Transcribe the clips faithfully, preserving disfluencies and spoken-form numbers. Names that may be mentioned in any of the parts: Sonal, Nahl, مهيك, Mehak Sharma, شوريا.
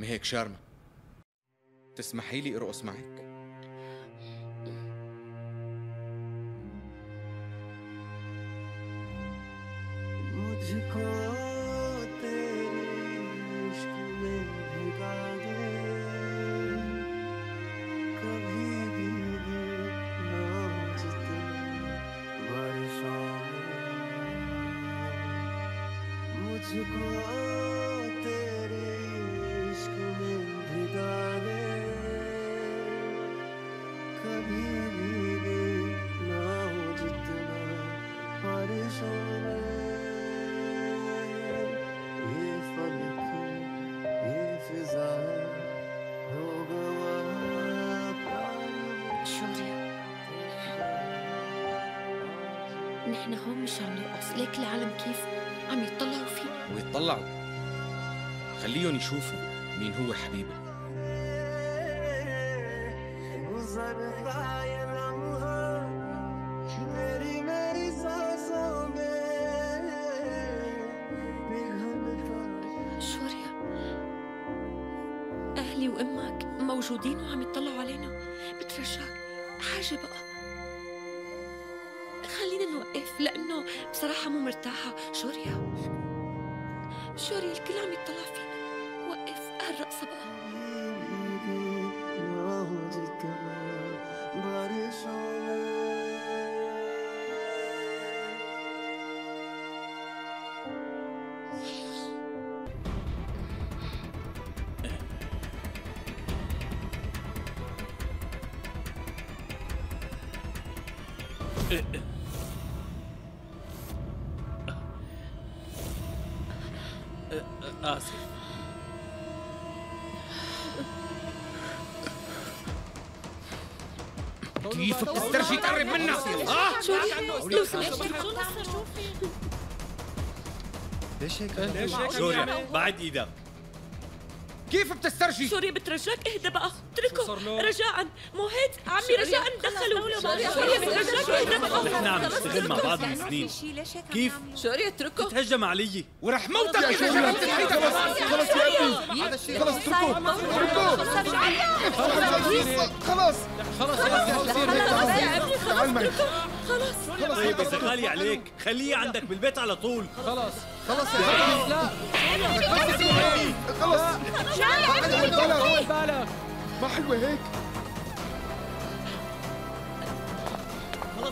مهيك شارما، تسمحي لي ارقص معك؟ نحن هون مش عم نرقص، ليك العالم كيف عم يتطلعوا فينا. ويتطلعوا، خليهم يشوفوا مين هو حبيبه. شوريا، أهلي وأمك موجودين وعم يتطلعوا علينا، بترجاك حاجة بقى خلينا نوقف، لأنه بصراحة مو مرتاحة. شوريا شوريا الكل عم يطلع فينا، وقف هالرقصة بقى. آسف. كيف بتسترجي تقرب منا؟ ها؟ لو سمحت ليش هيك؟ ليش هيك؟ شوريا بعد ايدك. كيف بتسترجي؟ شوريا بترجاك اهدى بقى، اتركه رجاء. موهيد عمي رجاء دخلوا. شوريا بترجاك اهدى بقى، نحن عم نشتغل مع بعض من سنين. كيف؟ شوريا اتركه، تهجم علي ورح موتك اذا جربت تحيدك. خلص يا ابني، هذا الشيء خلص، اتركوه اتركوه خلص خلص يا ابني، خلص خلص. طيب اذا غالي عليك خليه عندك بالبيت على طول. خلص خلص يا لا خلص بالك، ما حلوة هيك.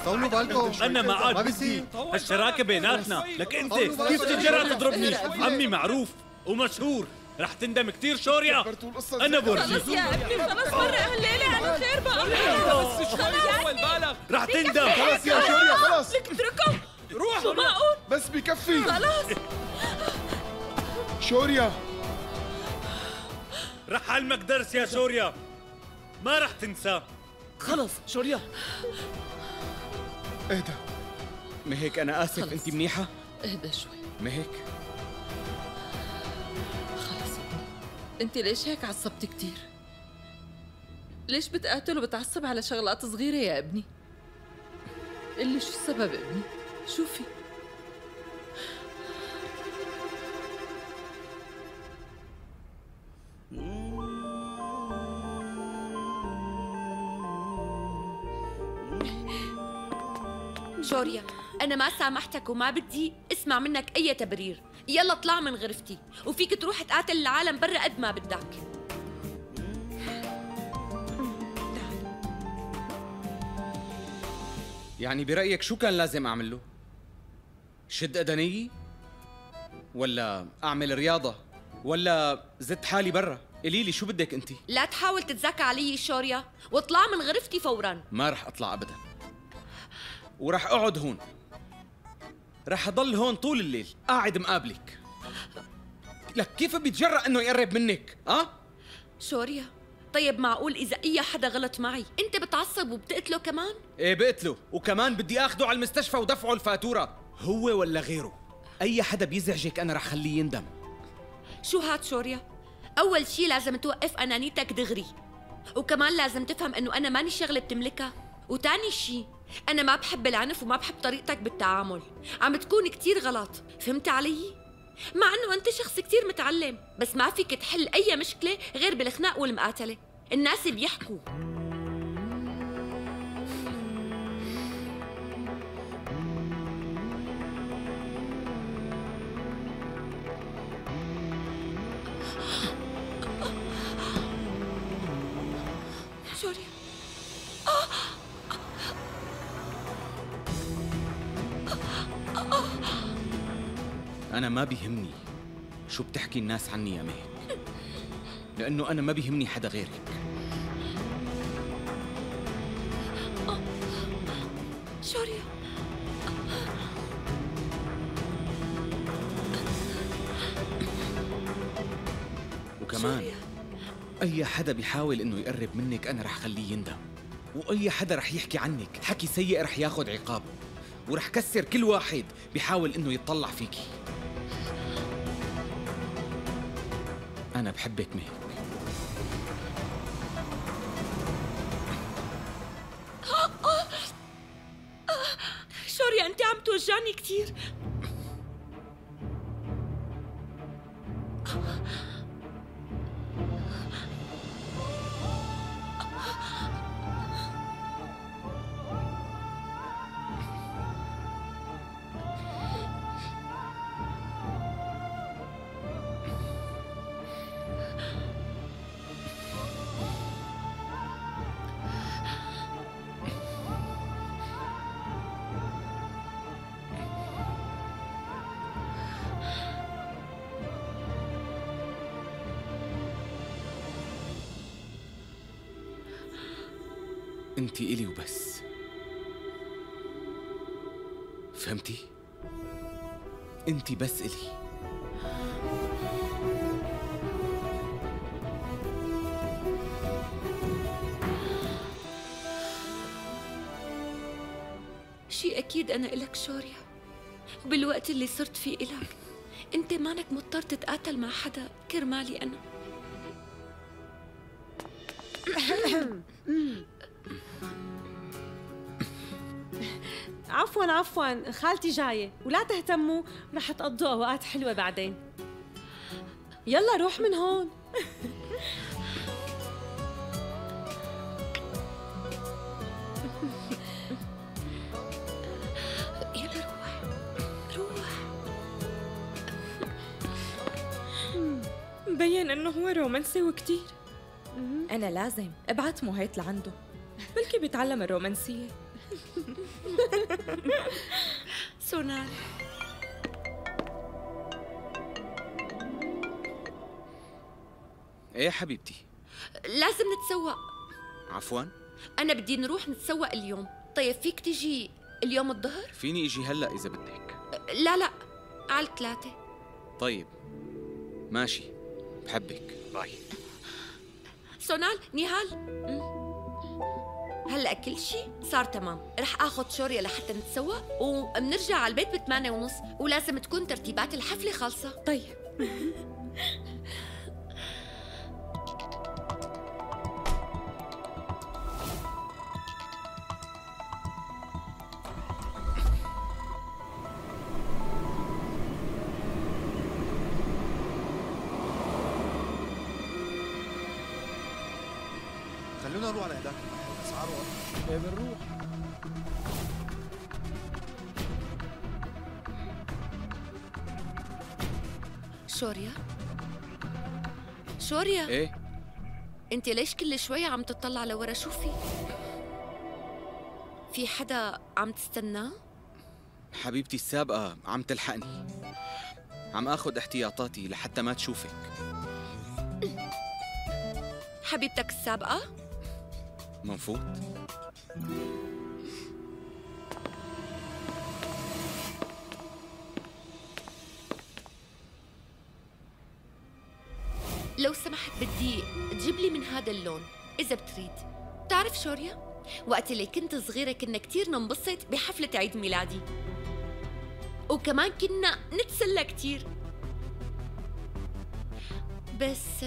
طولوا بالكم، أنا ما عاد بدي هالشراكة بيناتنا. لك أنت كيف تتجرأ تضربني؟ عمي معروف ومشهور، رح تندم كثير شوريا. أنا بورجيك. خلص يا ابني، خلص مرة هالليلة أنا خير بقى. بس شوي بالك، رح تندم. خلص يا شوريا خلص. لك اتركه، روح. شو معقول؟ بس بكفي. خلص شوريا، رح علمك درس يا شوريا، ما رح تنساه. خلص شوريا اهدى. مهيك أنا آسف، خلص. أنت منيحة؟ اهدى شوي مهيك. خلص أنت ليش هيك عصبت كتير؟ ليش بتقاتل وبتعصب على شغلات صغيرة يا ابني؟ قلي شو السبب ابني؟ شوفي شوريا، أنا ما سامحتك وما بدي اسمع منك أي تبرير. يلا اطلع من غرفتي، وفيك تروح تقاتل العالم برا قد ما بدك. يعني برأيك شو كان لازم أعمل له؟ شد أدنيي؟ ولا أعمل رياضة؟ ولا زد حالي برا؟ قليلي شو بدك أنت؟ لا تحاول تتذكى علي شوريا، واطلع من غرفتي فوراً. ما رح أطلع أبداً، وراح اقعد هون، راح اضل هون طول الليل قاعد مقابلك. لك كيف بيتجرأ انه يقرب منك؟ اه شوريا، طيب معقول اذا اي حدا غلط معي انت بتعصب وبتقتله كمان؟ ايه بقتله، وكمان بدي اخده على المستشفى ودفعه الفاتوره. هو ولا غيره، اي حدا بيزعجك انا راح خليه يندم. شو هاد شوريا، اول شيء لازم توقف انانيتك دغري، وكمان لازم تفهم انه انا ماني شغله بتملكها. وتاني شيء، أنا ما بحب العنف وما بحب طريقتك بالتعامل، عم تكون كتير غلط، فهمت علي؟ مع انه انت شخص كثير متعلم، بس ما فيك تحل اي مشكله غير بالخناق والمقاتله. الناس بيحكوا. أنا ما بيهمني شو بتحكي الناس عني يا مهيك، لأنه أنا ما بيهمني حدا غيرك. شوريا، وكمان شوريا. أي حدا بيحاول إنه يقرب منك أنا رح خليه يندم، وأي حدا رح يحكي عنك حكي سيء رح ياخد عقابه، ورح كسر كل واحد بيحاول إنه يتطلع فيكي. أنا بحبك مهيك. شوريا، أنت عم توجعني كثير. انت إلي وبس، فهمتي؟ انت بس إلي. شيء اكيد انا إلك شوريا، بالوقت اللي صرت فيه إلك، انت مانك مضطر تتقاتل مع حدا كرمالي انا. عفوا عفوا، خالتي جاية، ولا تهتموا رح تقضوا أوقات حلوة بعدين. يلا روح من هون. يلا روح روح. مبين إنه هو رومانسي وكتير. أنا لازم أبعت مهيك لعنده، بلكي بيتعلم الرومانسية. سونال، ايه حبيبتي؟ لازم نتسوق. عفوا، انا بدي نروح نتسوق اليوم. طيب فيك تجي اليوم الظهر؟ فيني اجي هلا اذا بدك. لا لا، على الثلاثة. طيب ماشي، بحبك، باي. سونال، نهال، هلا كل شيء صار تمام. رح اخذ شوريا لحتى نتسوق، وبنرجع على البيت بثمانية ونص، ولازم تكون ترتيبات الحفلة خالصة. طيب. خلونا نروح على هداك. ايه بنروح. شوريا، شوريا، ايه؟ انت ليش كل شوي عم تطلع لورا؟ شو في؟ في حدا عم تستناه؟ حبيبتي السابقة عم تلحقني، عم اخذ احتياطاتي لحتى ما تشوفك. حبيبتك السابقة؟ منفوت. لو سمحت بدي تجيب لي من هذا اللون إذا بتريد. بتعرف شوريا، وقت اللي كنت صغيرة كنا كتير ننبسط بحفلة عيد ميلادي، وكمان كنا نتسلى كتير، بس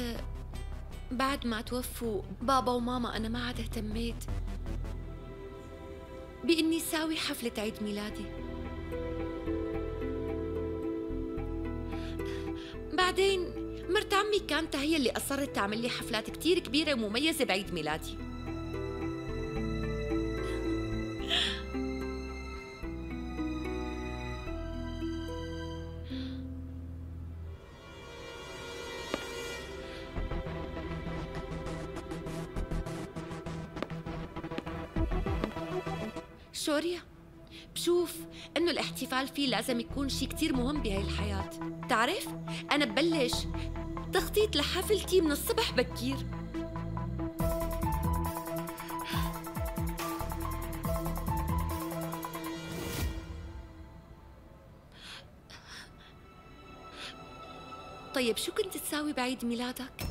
بعد ما توفوا بابا وماما أنا ما عاد اهتميت بإني ساوي حفلة عيد ميلادي. بعدين مرت عمي كانت هي اللي أصرت تعمل لي حفلات كتير كبيرة ومميزة بعيد ميلادي. شوريا، بشوف إنه الاحتفال فيه لازم يكون شي كتير مهم بهاي الحياة، بتعرف؟ أنا ببلش تخطيط لحفلتي من الصبح بكير. طيب شو كنت تساوي بعيد ميلادك؟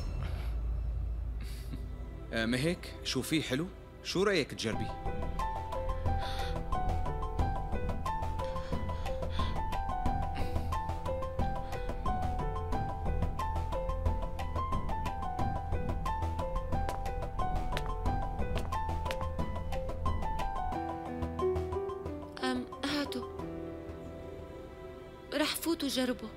آه مهيك، شو في حلو؟ شو رأيك تجربي؟ رح فوت وجربه.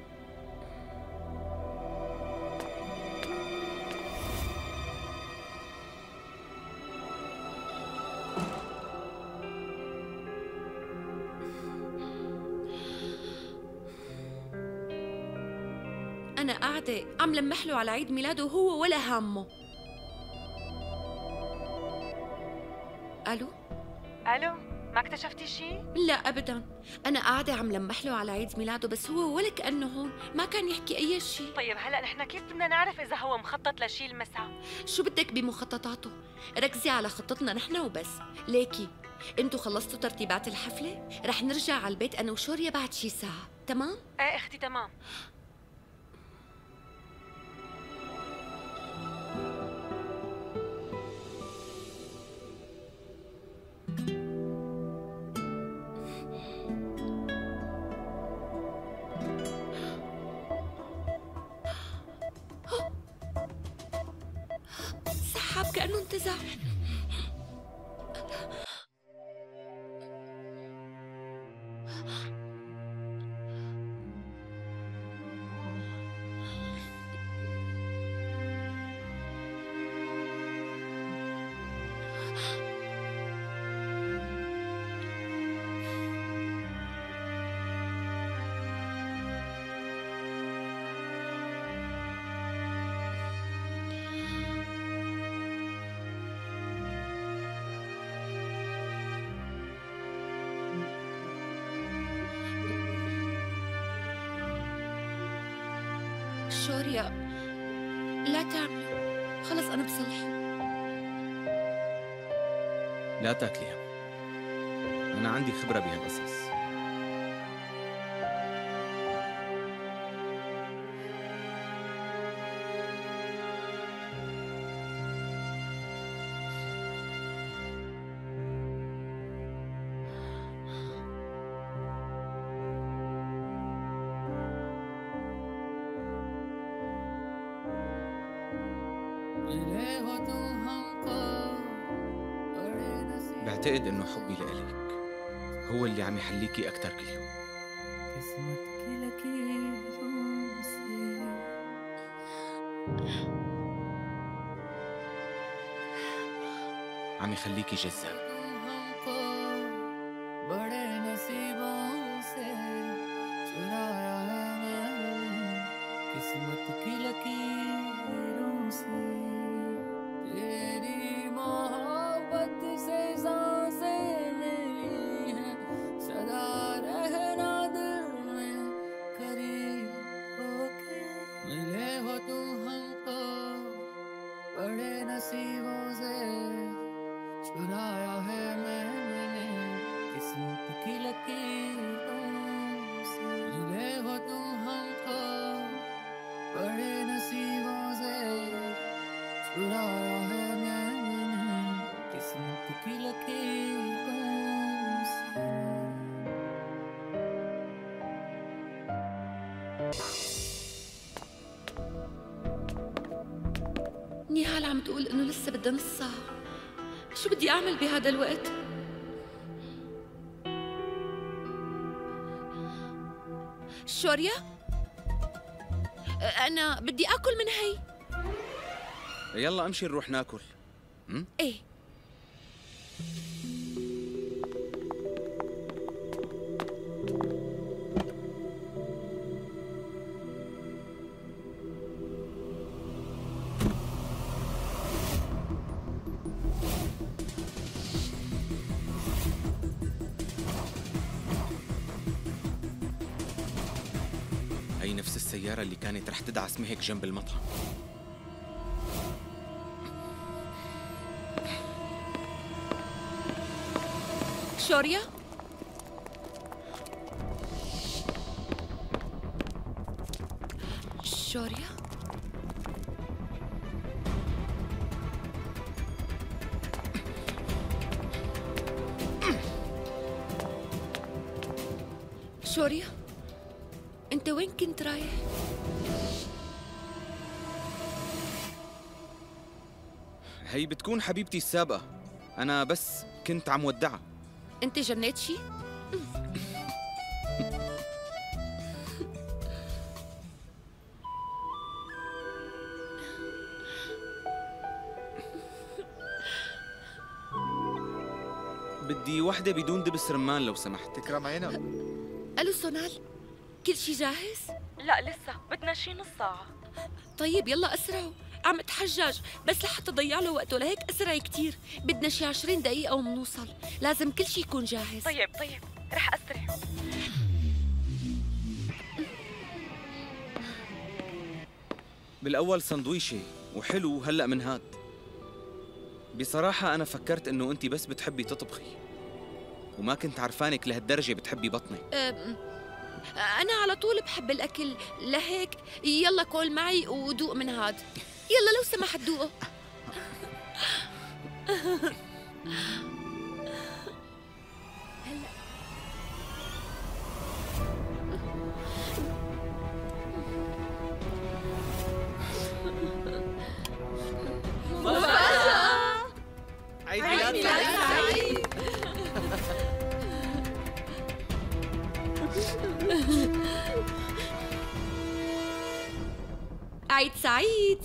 أنا قاعدة عم لمحله على عيد ميلاده وهو ولا هامه. ألو؟ ألو؟ ما اكتشفتي شيء؟ لا ابدا، انا قاعده عم لمح له على عيد ميلاده بس هو ولا كانه هون، ما كان يحكي اي شيء. طيب هلا نحن كيف بدنا نعرف اذا هو مخطط لشيء المساء؟ شو بدك بمخططاته؟ ركزي على خطتنا نحن وبس. ليكي انتوا خلصتوا ترتيبات الحفله؟ رح نرجع على البيت انا وشوريا بعد شي ساعه، تمام؟ ايه اختي تمام. سحاب كأنه انتزاع. شوريا لا تعمل، خلص أنا بصلح. لا تاكليها، أنا عندي خبرة بهالقصص. بعتقد إنه حبي لإلك هو اللي عم يحليكي أكتر كل يوم. عم يخليكي جذاب. نهال عم تقول إنه لسه بدها نص ساعة، شو بدي أعمل بهذا الوقت؟ شوريا؟ أنا بدي آكل من هي. يلا أمشي نروح ناكل. م? إيه. السيارة اللي كانت رح تدعس مهيك جنب المطعم. شوريا؟ شوريا؟ شوريا؟ أنت وين كنت رايح؟ هي بتكون حبيبتي السابقة، أنا بس كنت عم ودعها. أنت جنيت شي؟ بدي وحدة بدون دبس رمان لو سمحت. تكرم عينك. ألو سونال؟ كل شي جاهز؟ لا لسه، بدنا شي نص ساعة. طيب يلا أسرعوا، عم اتحجج بس لحتى ضيع له وقته، لهيك أسرع كتير، بدنا شي عشرين دقيقة ومنوصل، لازم كل شي يكون جاهز. طيب طيب، رح أسرع. بالأول سندويشة وحلو هلأ من هاد. بصراحة أنا فكرت إنه أنت بس بتحبي تطبخي، وما كنت عرفانك لهالدرجة بتحبي بطني. أه أنا على طول بحب الأكل، لهيك يلا كول معي ودوق من هاد. يلا لو سمحت دوقه. مباشرة. عيد ميلاد سعيد. عيد سعيد.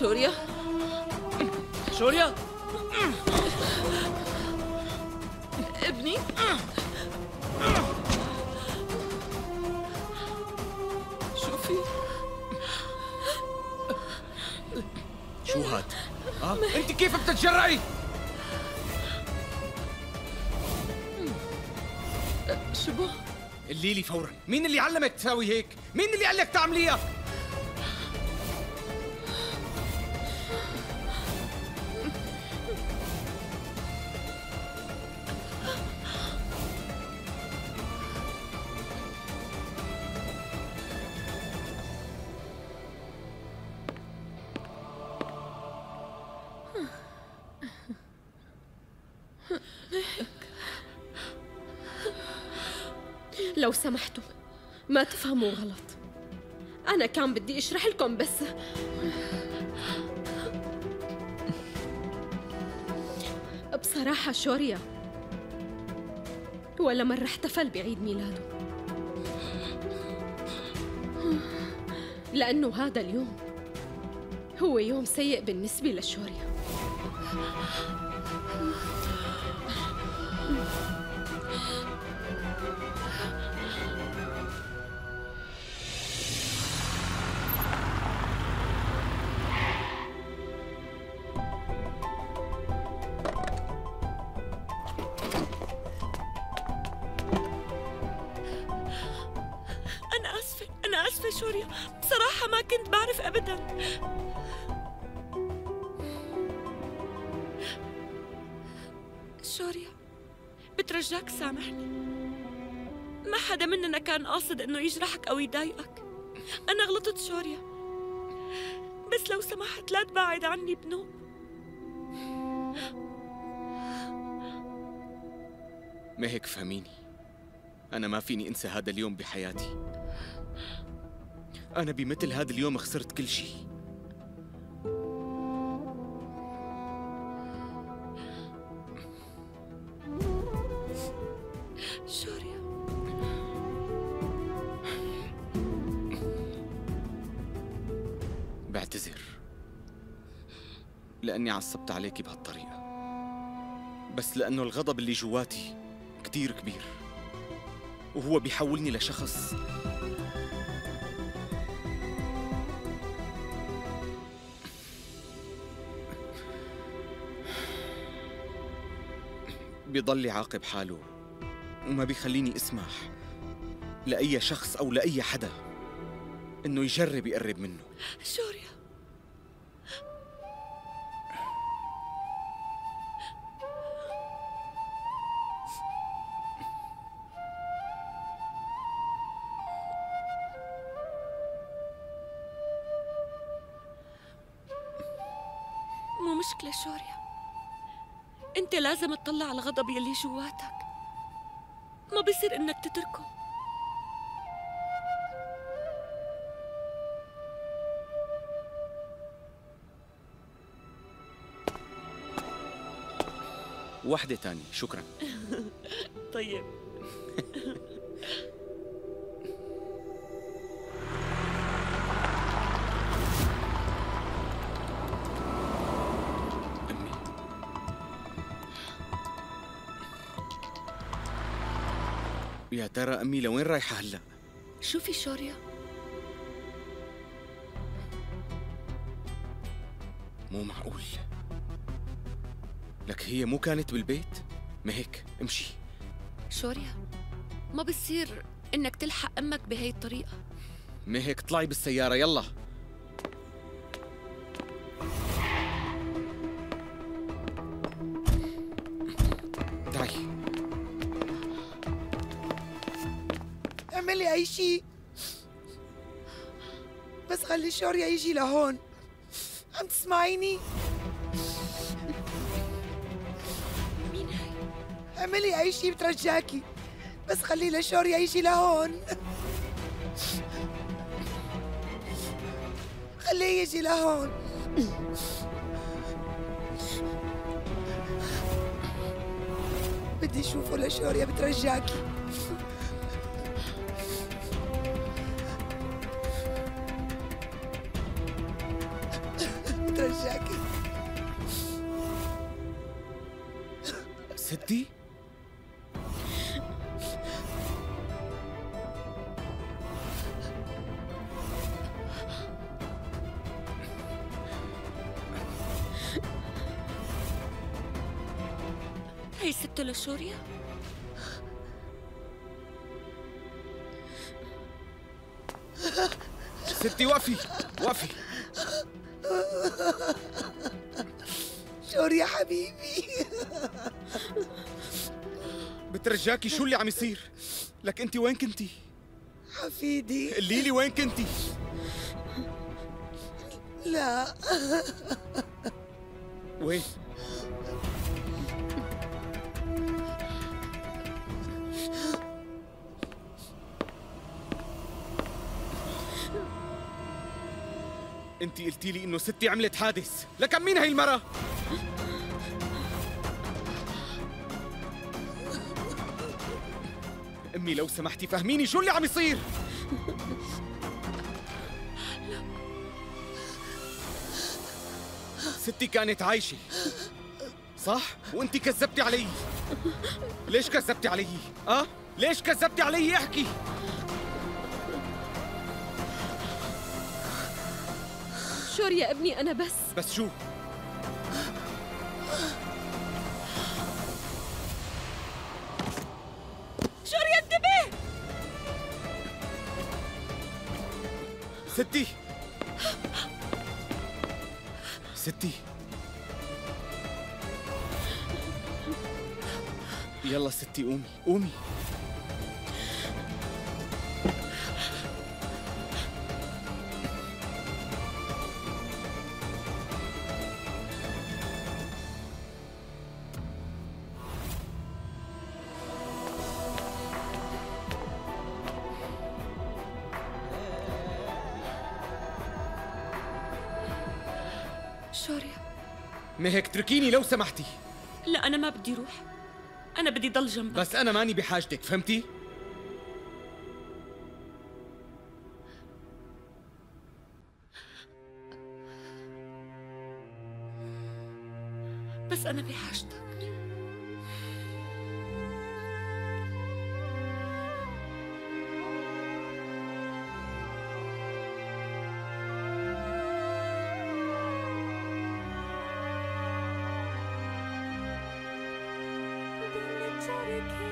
شوريا شوريا ابني. شوفي شو هاد؟ ها؟ انت كيف بتتجرأي؟ شبو؟ قلي لي فورا، مين اللي علمك تساوي هيك؟ مين اللي قال لك تعمليها؟ لو سمحتوا ما تفهموا غلط، أنا كان بدي أشرح لكم بس. بصراحة شوريا ولا مرة احتفل بعيد ميلاده، لأنه هذا اليوم هو يوم سيء بالنسبة لشوريا. أنا آسفة شوريا، بصراحة ما كنت بعرف أبداً. شوريا، بترجاك سامحني. ما حدا مننا كان قاصد إنه يجرحك أو يضايقك. أنا غلطت شوريا. بس لو سمحت لا تبعد عني بنوب. مهيك فهميني، أنا ما فيني أنسى هذا اليوم بحياتي. أنا بمثل هذا اليوم خسرت كل شيء. شوريا، بعتذر لأني عصبت عليكي بهالطريقة، بس لأنه الغضب اللي جواتي كتير كبير وهو بيحولني لشخص بيضل يعاقب حاله وما بيخليني اسمح لأي شخص أو لأي حدا إنه يجرب يقرب منه. شوريا، مو مشكلة شوريا، أنت لازم تطلع على غضب يلي جواتك، ما بصير إنك تتركه. واحدة تانية، شكراً. طيب. يا ترى أمي لوين رايحة هلا؟ شوفي شوريا، مو معقول، لك هي مو كانت بالبيت؟ مهيك امشي. شوريا، ما بصير إنك تلحق أمك بهي الطريقة. مهيك طلعي بالسيارة يلا. تعي اعملي أي شيء، بس خلي شوريا يجي لهون. عم تسمعيني؟ مين هي؟ اعملي أي شيء بترجاكي، بس خلي لشوريا يجي لهون. خليه يجي لهون. بدي شوفه لشوريا، بترجاكي. بترجاكي ستي. هي ست لشوريا. ستي وقفي وقفي. شوريا حبيبي، بترجاكي شو اللي عم يصير؟ لك انت وين كنتي؟ حفيدي قولي لي وين كنتي؟ لا وين؟ انت قلتي لي انه ستي عملت حادث، لكن مين هي المرأة؟ امي لو سمحتي فهميني شو اللي عم يصير؟ ستي كانت عايشة صح؟ وانت كذبتي علي. ليش كذبتي علي؟ اه؟ ليش كذبتي علي؟ احكي. شوريا ابني، أنا بس بس شو؟ شوريا انتبه. ستي ستي يلا ستي، قومي قومي. شوريا مهيك اتركيني لو سمحتي. لا أنا ما بدي روح، أنا بدي ضل جنبك. بس أنا ماني بحاجتك، فهمتي؟ بس أنا بحاجتك. شوريا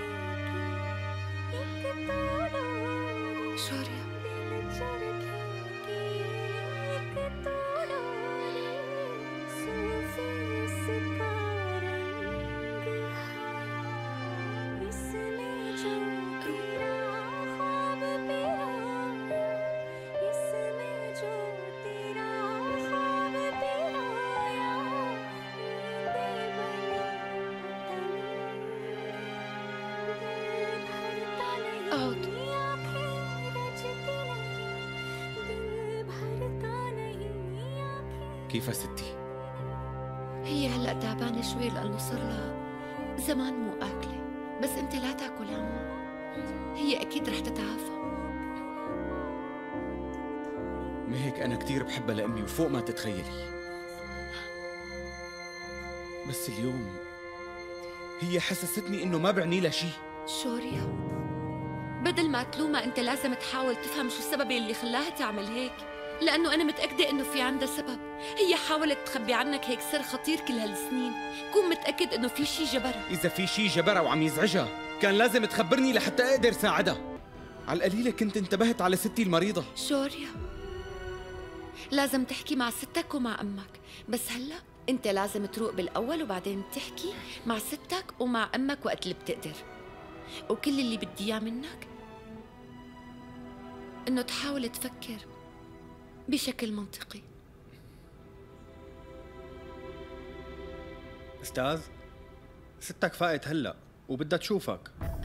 أعود. كيف ستي؟ هي هلا تعبانة شوي لأنه صار لها زمان مو آكلة، بس أنت لا تاكل عمو، هي أكيد رح تتعافى. مهيك أنا كثير بحبها لأمي وفوق ما تتخيلي، بس اليوم هي حسستني إنه ما بعني لها شيء. شوريا بدل ما تلومها أنت لازم تحاول تفهم شو السبب اللي خلاها تعمل هيك، لأنه أنا متأكدة إنه في عندها سبب. هي حاولت تخبي عنك هيك سر خطير كل هالسنين، كون متأكد إنه في شي جبرها. إذا في شي جبرها وعم يزعجها كان لازم تخبرني لحتى أقدر ساعدها، على القليلة كنت انتبهت على ستي المريضة. شوريا لازم تحكي مع ستك ومع أمك، بس هلأ أنت لازم تروق بالأول وبعدين تحكي مع ستك ومع أمك وقت اللي بتقدر. وكل اللي بدي إياه منك إنه تحاول تفكر بشكل منطقي. أستاذ، ستك فاقت هلأ وبدها تشوفك.